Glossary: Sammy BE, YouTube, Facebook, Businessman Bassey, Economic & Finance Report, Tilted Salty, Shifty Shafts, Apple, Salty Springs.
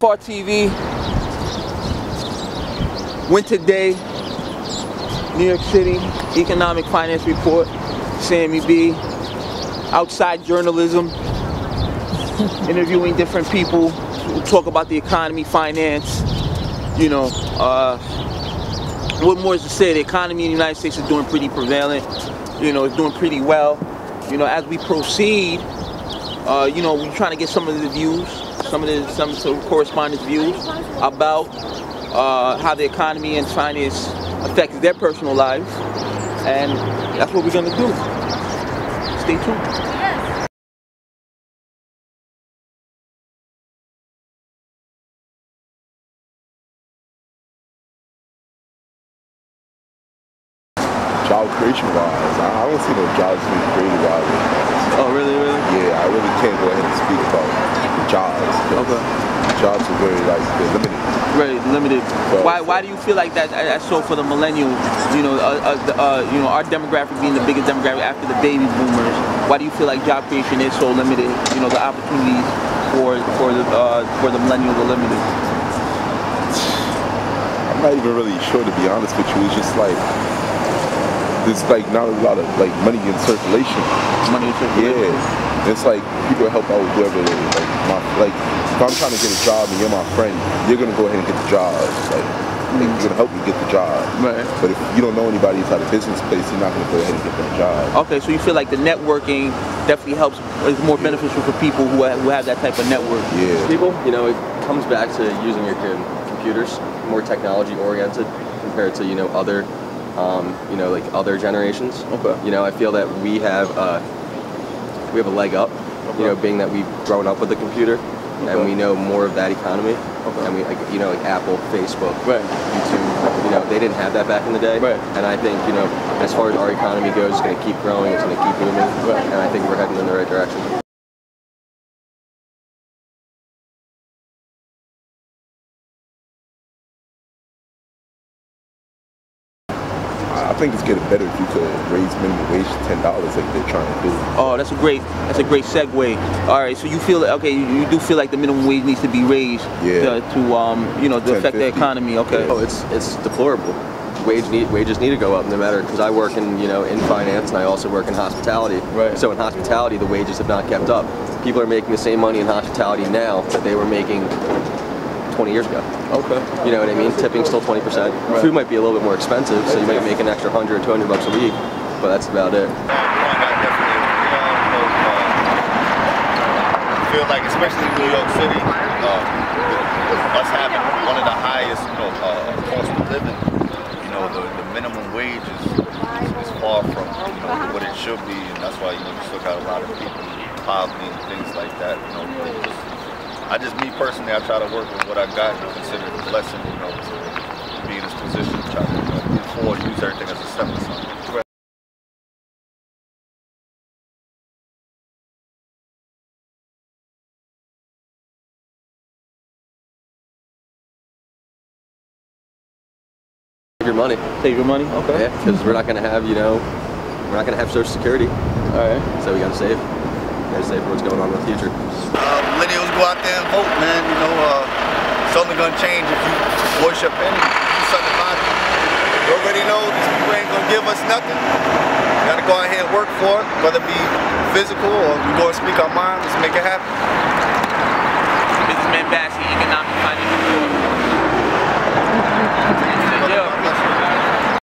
Part TV, Winter Day, New York City, Economic Finance Report, Sammy B, outside journalism, interviewing different people, we'll talk about the economy, finance, you know, what more is to say, the economy in the United States is doing pretty prevalent, you know, it's doing pretty well, you know, as we proceed, you know, we're trying to get some of the views, some correspondents' views about how the economy and finance affects their personal lives, and that's what we're going to do. Stay tuned. Job creation-wise, I don't see no jobs being created wise. Oh, really? Yeah, I really can't go ahead and speak about jobs. Okay. Jobs are very they're limited. Very limited. So, why do you feel like that? So for the millennials, you know, you know, our demographic being the biggest demographic after the baby boomers, why do you feel like job creation is so limited? You know, the opportunities for the millennials are limited. I'm not even really sure, to be honest with you. It's just like there's like not a lot of like money in circulation. Yeah. It's like people help out with whoever it is. Like if I'm trying to get a job and you're my friend, you're gonna go ahead and get the job. Like, you're gonna help me get the job. Right. But if you don't know anybody inside a business place, you're not gonna go ahead and get that job. Okay, so you feel like the networking definitely helps. It's more beneficial for people who have that type of network. Yeah. People, you know, it comes back to using your computers, more technology oriented compared to, you know, other, you know, like other generations. Okay. You know, I feel that we have a leg up, you know, being that we've grown up with the computer, and we know more of that economy, and we, like, you know, like Apple, Facebook, YouTube, you know, they didn't have that back in the day, and I think, you know, as far as our economy goes, it's going to keep growing, it's going to keep booming, and I think we're heading in the right direction. I think it's getting better if you could raise minimum wage to $10 like they're trying to do. Oh, that's a great segue. All right, so you feel you do feel like the minimum wage needs to be raised to you know, to affect the economy. Okay. Oh, it's deplorable. Wages need to go up, no matter, because I work in, you know, in finance, and I also work in hospitality. Right. So in hospitality, the wages have not kept up. People are making the same money in hospitality now that they were making 20 years ago. Okay. You know what I mean? Tipping's still 20%. Right. Food might be a little bit more expensive, so you might make an extra 100 or 200 bucks a week, but that's about it. I feel like, especially in New York City, us having one of the highest, you know, cost of living, you know, the minimum wage is far from, you know, what it should be, and that's why, you know, you still got a lot of people in poverty and things like that, you know, I just, me personally, I try to work with what I got and consider it a blessing, you know, to be in this position, to try to, you know, move forward, use everything as a stepping stone. Right. Save your money, okay. Yeah, because we're not going to have, you know, we're not going to have Social Security. All right. So we got to save. Gotta save for what's going on in the future. Millennials, go out there and vote, man. You know, it's only gonna change if you worship anything, do something about it. You already know these people ain't gonna give us nothing. You gotta go out here and work for it, whether it be physical or we go and speak our mind, let's make it happen. Businessman Bassey, economic.